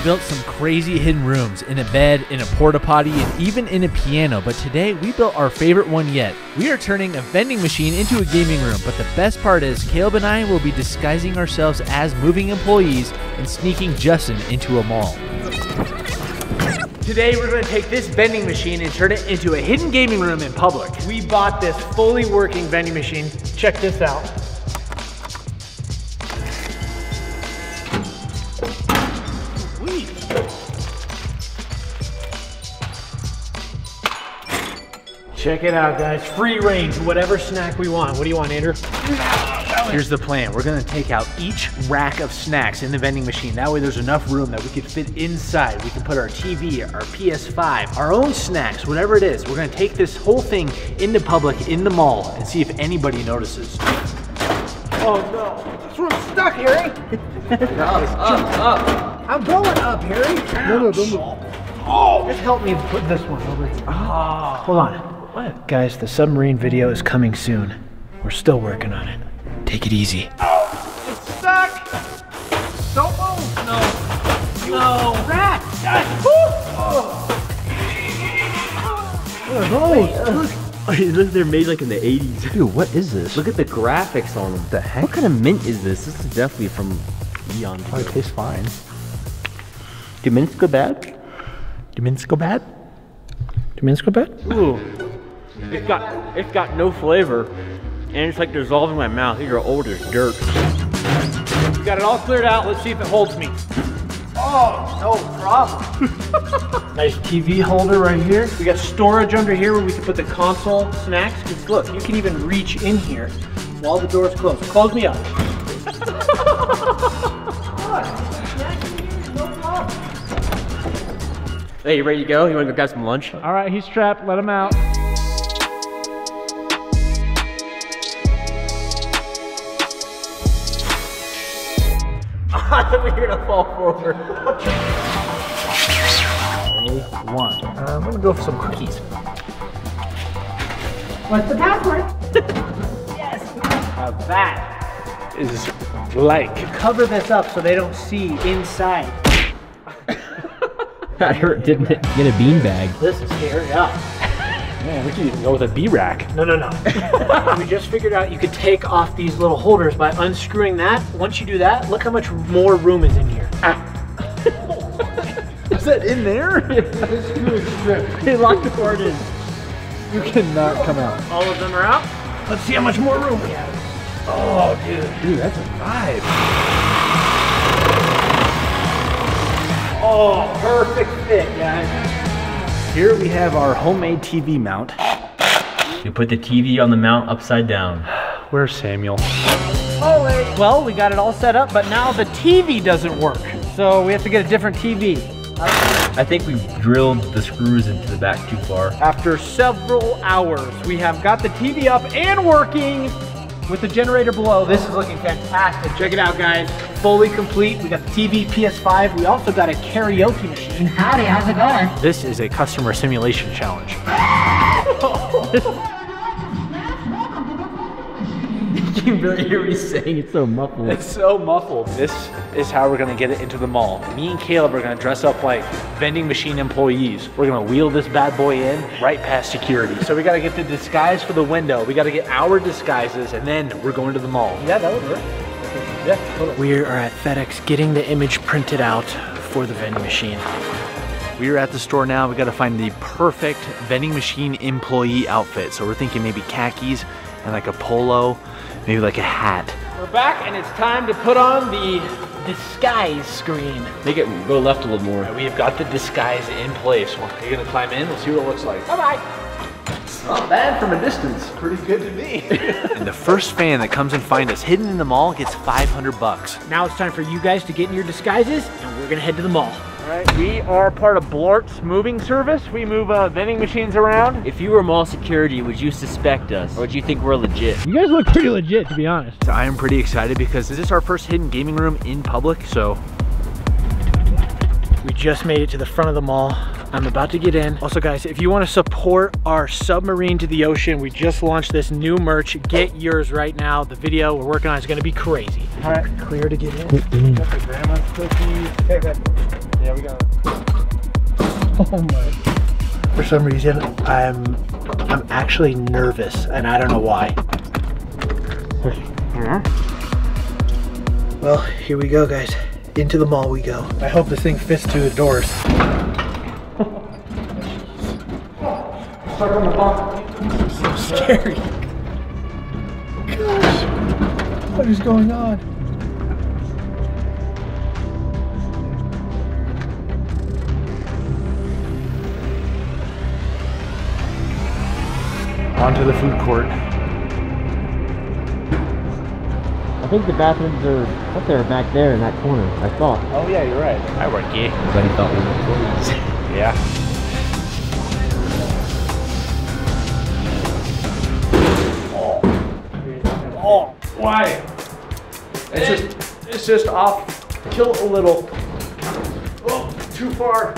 have built some crazy hidden rooms, in a bed, in a porta potty, and even in a piano, but today we built our favorite one yet. We are turning a vending machine into a gaming room, but the best part is Caleb and I will be disguising ourselves as moving employees and sneaking Justin into a mall. Today we're going to take this vending machine and turn it into a hidden gaming room in public. We bought this fully working vending machine. Check this out. Check it out, guys. Free range, whatever snack we want. What do you want, Andrew? Here's the plan. We're gonna take out each rack of snacks in the vending machine. That way there's enough room that we could fit inside. We can put our TV, our PS5, our own snacks, whatever it is. We're gonna take this whole thing into public, in the mall, and see if anybody notices. Oh no, this room's stuck, Harry. Up. I'm going up, Harry. No, don't move. Oh, just help me put this one over here. Oh. Hold on. What? Guys, the submarine video is coming soon. We're still working on it. Take it easy. Oh, it's stuck! Don't move! No. You rat! Oh, look, they're made like in the 80s. Dude, what is this? Look at the graphics on them. The heck? What kind of mint is this? This is definitely from Eon. Oh, it tastes fine. Do mints go bad? Ooh. It's got no flavor, and it's like dissolving my mouth. These are old as dirt. We got it all cleared out. Let's see if it holds me. Oh, no problem. Nice TV holder right here. We got storage under here where we can put the console, snacks. Because look, you can even reach in here while the door's closed. Close me up. Hey, you ready to go? You want to go grab some lunch? All right, he's trapped. Let him out. I thought we were gonna fall forward. A1. I'm gonna go for some cookies. What's the password? Yes. That is like. Cover this up so they don't see inside. That hurt, didn't it? Get a bean bag. This is scary up. Man, we can even go with a B rack. No. We just figured out you could take off these little holders by unscrewing that. Once you do that, look how much more room is in here. Is that in there? They locked the cord in. You cannot come out. All of them are out. Let's see how much more room we have. Oh, dude. Dude, that's a vibe. Oh, perfect fit, guys. Here we have our homemade TV mount. You put the TV on the mount upside down. Where's Samuel? Oh, wait. Well, we got it all set up, but now the TV doesn't work. So we have to get a different TV. I think we drilled the screws into the back too far. After several hours, we have got the TV up and working with the generator below. This is looking fantastic. Check it out, guys. Fully complete. We got the TV, PS5. We also got a karaoke machine. Howdy, how's it going? This is a customer simulation challenge. You can really hear me saying it's so muffled. It's so muffled. This is how we're gonna get it into the mall. Me and Caleb are gonna dress up like vending machine employees. We're gonna wheel this bad boy in right past security. So we gotta get the disguise for the window. We gotta get our disguises, and then we're going to the mall. Yeah, that would work. Yeah, totally. We are at FedEx getting the image printed out for the vending machine. We are at the store now. We got to find the perfect vending machine employee outfit. So we're thinking maybe khakis and like a polo, maybe like a hat. We're back and it's time to put on the disguise screen. Make it go left a little more. Right, we have got the disguise in place. You're going to climb in. We'll see what it looks like. Bye-bye. Not bad from a distance. Pretty good to me. And the first fan that comes and finds us hidden in the mall gets 500 bucks. Now it's time for you guys to get in your disguises, and we're gonna head to the mall. All right, we are part of Blort's moving service. We move vending machines around. If you were mall security, would you suspect us? Or would you think we're legit? You guys look pretty legit, to be honest. I am pretty excited because this is our first hidden gaming room in public, so. We just made it to the front of the mall. I'm about to get in. Also guys, if you want to support our submarine to the ocean, we just launched this new merch. Get yours right now. The video we're working on is going to be crazy. All right, clear to get in. Got the grandma's cookies. Yeah, we got it. Oh my. For some reason, I'm actually nervous, and I don't know why. Well, here we go, guys. Into the mall we go. I hope this thing fits through the doors. Stuck on the bump. This is so scary. Gosh. What is going on? Onto the food court. I think the bathrooms are up there back there in that corner, I thought. Oh yeah, you're right. I work here. Everybody thought we were closed. Yeah. Oh, why? It's just off tilt a little. Oh, too far.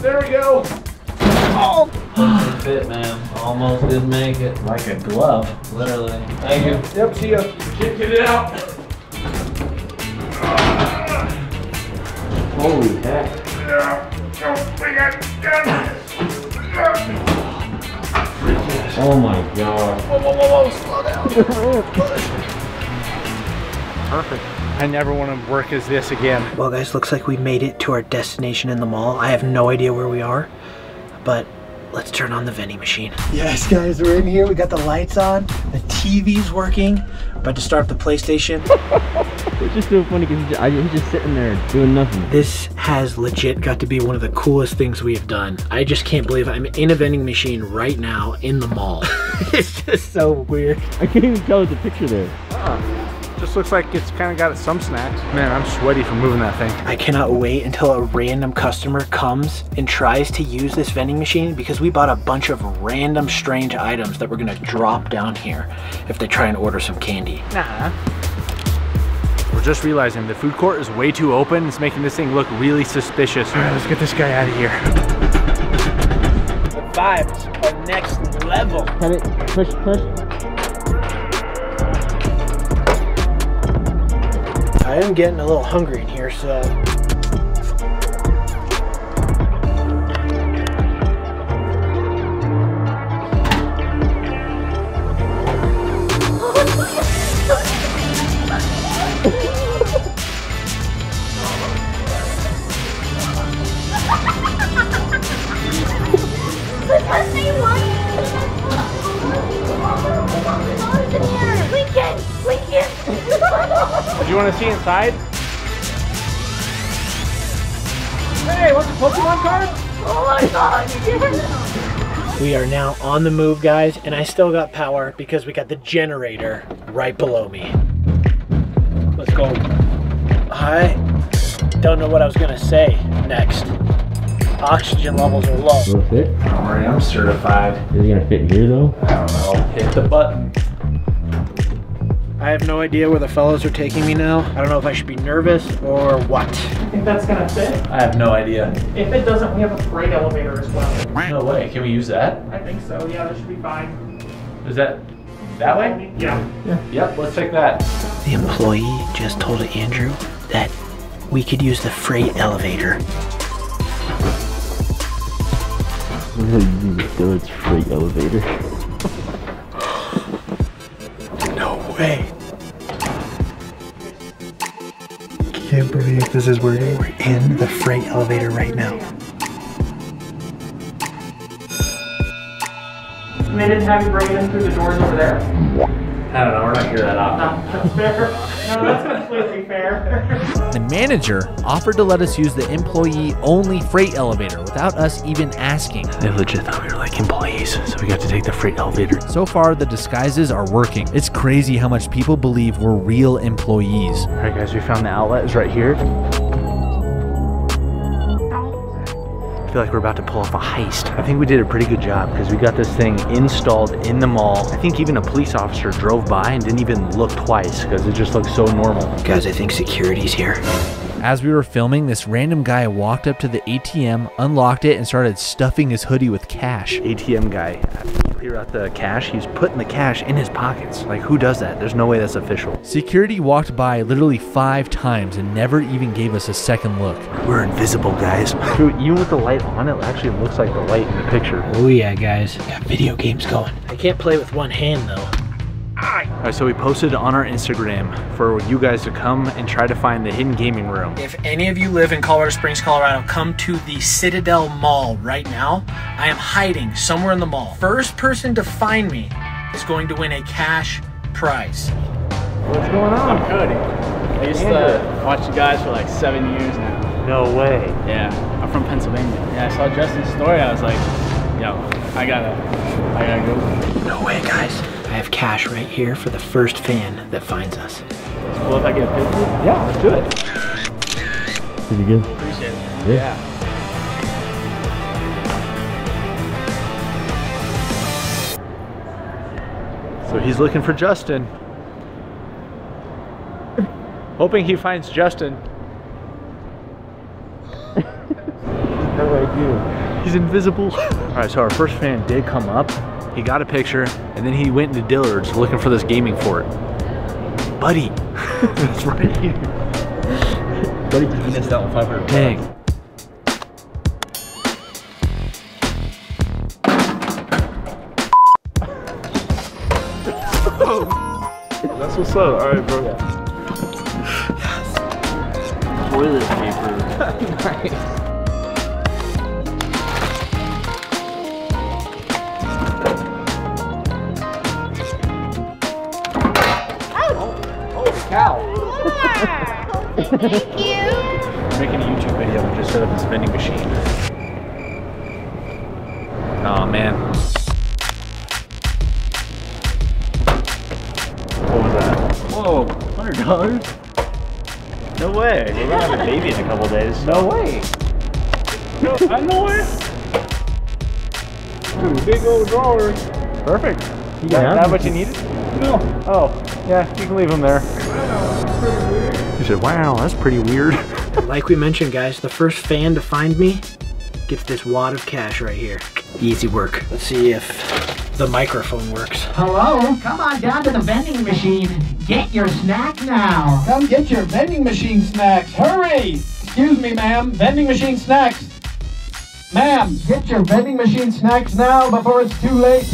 There we go. Oh. Didn't fit, man. Almost didn't make it. Like a glove, literally. Thank you. Yep, see ya. Can't get it out. Holy heck. Oh my god. Whoa, whoa, whoa, whoa. Slow down. Perfect. I never want to work as this again. Well, guys, looks like we made it to our destination in the mall. I have no idea where we are, but let's turn on the vending machine. Yes, guys, we're in here. We got the lights on. The TV's working. About to start up the PlayStation. It's just so funny because he's just sitting there doing nothing. This has legit got to be one of the coolest things we have done. I just can't believe I'm in a vending machine right now in the mall. It's just so weird. I can't even tell the picture there. Just looks like it's kind of got some snacks. Man, I'm sweaty from moving that thing. I cannot wait until a random customer comes and tries to use this vending machine, because we bought a bunch of random strange items that we're gonna drop down here if they try and order some candy. Nah. We're just realizing the food court is way too open. It's making this thing look really suspicious. All right, let's get this guy out of here. The vibes are next level. Push, push. I am getting a little hungry in here, so. Do you want to see inside? Hey, what's a Pokemon card? Oh my god, yes. We are now on the move, guys, and I still got power because we got the generator right below me. Let's go. I don't know what I was going to say next. Oxygen levels are low. Will it fit? Don't worry, I'm certified. Is it going to fit here, though? I don't know. Hit the button. I have no idea where the fellows are taking me now. I don't know if I should be nervous or what. You think that's gonna fit? I have no idea. If it doesn't, we have a freight elevator as well. No way, can we use that? I think so, yeah, that should be fine. Is that way? Yeah. Yep, let's take that. The employee just told Andrew that we could use the freight elevator. Dillard's freight elevator. No way. I can't believe this is where we're in the freight elevator right now. And they didn't have you break in through the doors over there? I don't know, we're not here that often. No, that's fair. No, that's completely fair. The manager offered to let us use the employee-only freight elevator without us even asking. They legit thought we were like employees, so we got to take the freight elevator. So far, the disguises are working. It's crazy how much people believe we're real employees. All right, guys, we found the outlet. It's right here. I feel like we're about to pull off a heist. I think we did a pretty good job because we got this thing installed in the mall. I think even a police officer drove by and didn't even look twice because it just looked so normal. Guys, I think security's here. As we were filming, this random guy walked up to the ATM, unlocked it, and started stuffing his hoodie with cash. ATM guy. threw out the cash, he was putting the cash in his pockets. Like, who does that? There's no way that's official. Security walked by literally 5 times and never even gave us a second look. We're invisible, guys. Dude, even with the light on, it actually looks like the light in the picture. Oh yeah, guys. Got video games going. I can't play with one hand, though. Alright, so we posted on our Instagram for you guys to come and try to find the hidden gaming room. If any of you live in Colorado Springs, Colorado, come to the Citadel Mall right now. I am hiding somewhere in the mall. First person to find me is going to win a cash prize. What's going on? I'm Cody. I used to watch you guys for like 7 years now. No way. Yeah, I'm from Pennsylvania. Yeah, I saw Justin's story. I was like, yo, I gotta go. No way, guys. I have cash right here for the first fan that finds us. It's cool if I get a picture? Yeah, let's do it. Pretty good. Appreciate it. Yeah. So he's looking for Justin. Hoping he finds Justin. He's invisible. Alright, so our first fan did come up. He got a picture, and then he went into Dillard's looking for this gaming fort. Buddy, it's right here. Buddy, you missed out on 500. Dang. That's what's up. All right, bro. Yes. Toilet paper. Nice. Cow. Thank you. We're making a YouTube video. We just set up this vending machine. Oh man. What was that? Whoa, $100? No way. We're gonna have a baby in a couple days. So. No way. No, I know it. Dude, big old drawer. Perfect. You got that much you needed? No. Oh. Yeah, you can leave them there. He said, wow, that's pretty weird. Like we mentioned, guys, the first fan to find me gets this wad of cash right here. Easy work. Let's see if the microphone works. Hello? Come on down to the vending machine. Get your snack now. Come get your vending machine snacks. Hurry! Excuse me, ma'am. Vending machine snacks. Ma'am, get your vending machine snacks now before it's too late.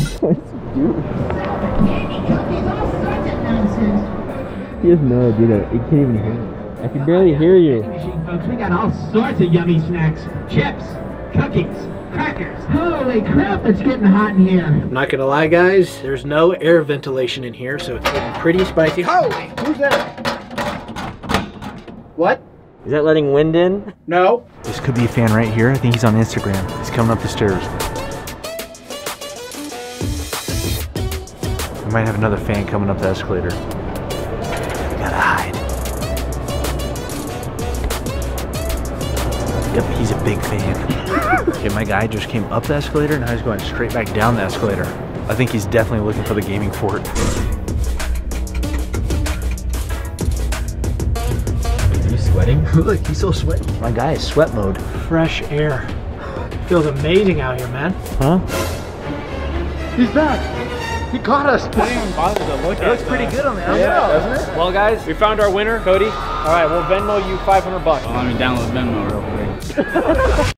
He has no idea. He can't even hear me. I can barely hear you. Folks, we got all sorts of yummy snacks. Chips, cookies, crackers. Holy crap, it's getting hot in here. I'm not gonna lie, guys. There's no air ventilation in here, so it's getting pretty spicy. Holy, who's that? What? Is that letting wind in? No. This could be a fan right here. I think he's on Instagram. He's coming up the stairs. We might have another fan coming up the escalator. Yep, he's a big fan. Okay, my guy just came up the escalator, and now he's going straight back down the escalator. I think he's definitely looking for the gaming fort. Are you sweating? Look, he's so sweaty. My guy is sweat mode. Fresh air. Feels amazing out here, man. Huh? He's back. He caught us. I didn't even bother to look at it. It looks pretty good on the outside, doesn't it? Well, guys, we found our winner, Cody. All right, we'll Venmo you $500. Well, let me download Venmo real quick.